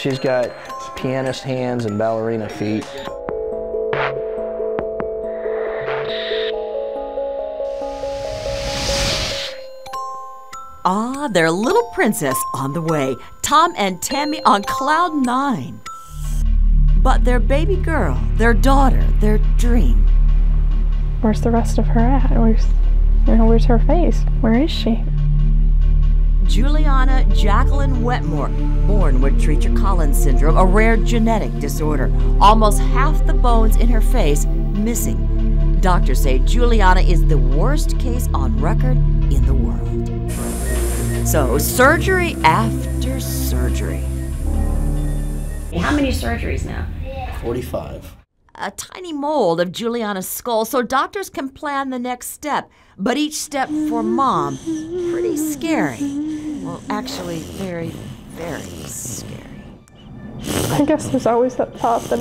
She's got pianist hands and ballerina feet. Ah, their little princess on the way. Tom and Tammy on cloud nine. But their baby girl, their daughter, their dream. Where's the rest of her at? Where's her face? Where is she? Juliana Jacqueline Wetmore, born with Treacher Collins syndrome, a rare genetic disorder. Almost half the bones in her face missing. Doctors say Juliana is the worst case on record in the world. So surgery after surgery. How many surgeries now? 45. A tiny mold of Juliana's skull so doctors can plan the next step. But each step for Mom, pretty scary. Well, actually, very, very scary. I guess there's always that thought that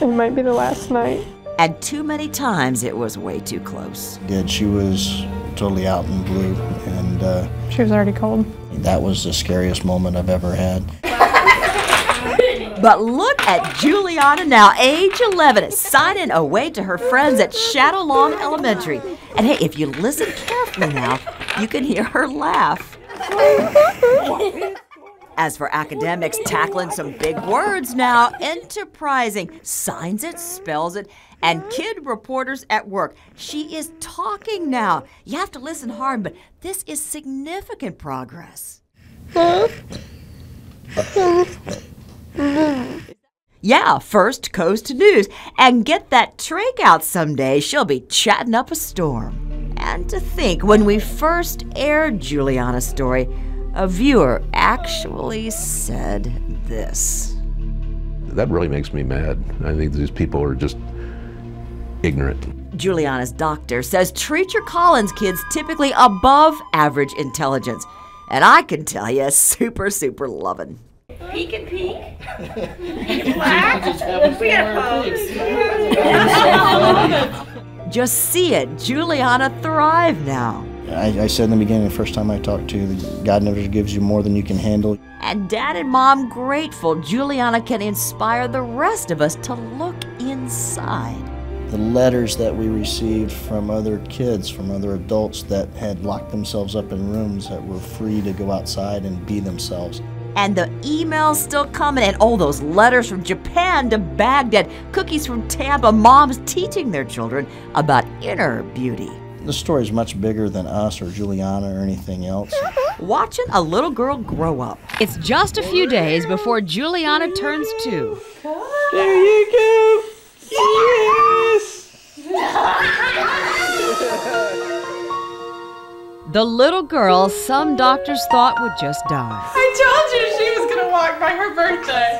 it might be the last night. And too many times it was way too close. Did she was totally out in blue, and she was already cold. That was the scariest moment I've ever had. But look at Juliana now, age 11, signing away to her friends at Shadow Long Elementary. And hey, if you listen carefully now, you can hear her laugh. As for academics, tackling some big words now, enterprising, signs it, spells it, and kid reporters at work. She is talking now. You have to listen hard, but this is significant progress. Yeah, First Coast News. And get that trach out someday. She'll be chatting up a storm. And to think, when we first aired Juliana's story, a viewer actually said this. That really makes me mad. I think these people are just ignorant. Juliana's doctor says Treacher Collins kids typically above average intelligence. And I can tell you, super, super lovin'. Peek and peek. Just see it. Juliana thrive now. I said in the beginning, the first time I talked to you, God never gives you more than you can handle. And Dad and Mom grateful Juliana can inspire the rest of us to look inside. The letters that we received from other kids, from other adults that had locked themselves up in rooms that were free to go outside and be themselves. And the emails still coming, and all those letters from Japan to Baghdad, cookies from Tampa, moms teaching their children about inner beauty. The story's much bigger than us or Juliana or anything else. Watching a little girl grow up. It's just a few days before Juliana turns 2. There you go. Yes! The little girl some doctors thought would just die. I told you she was gonna walk by her birthday.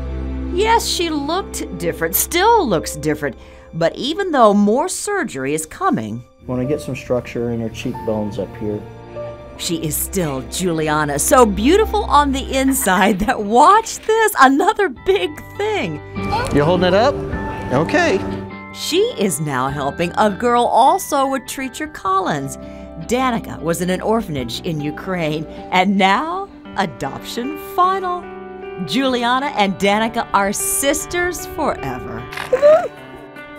Come here. Yes, she looked different, still looks different, but even though more surgery is coming. Want to get some structure in her cheekbones up here. She is still Juliana, so beautiful on the inside that watch this, another big thing. You holding it up? Okay. She is now helping a girl also with Treacher Collins. Danica was in an orphanage in Ukraine, and now adoption final. Juliana and Danica are sisters forever.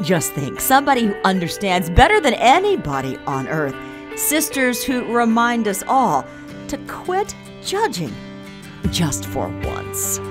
Just think, somebody who understands better than anybody on earth, sisters who remind us all to quit judging, just for once.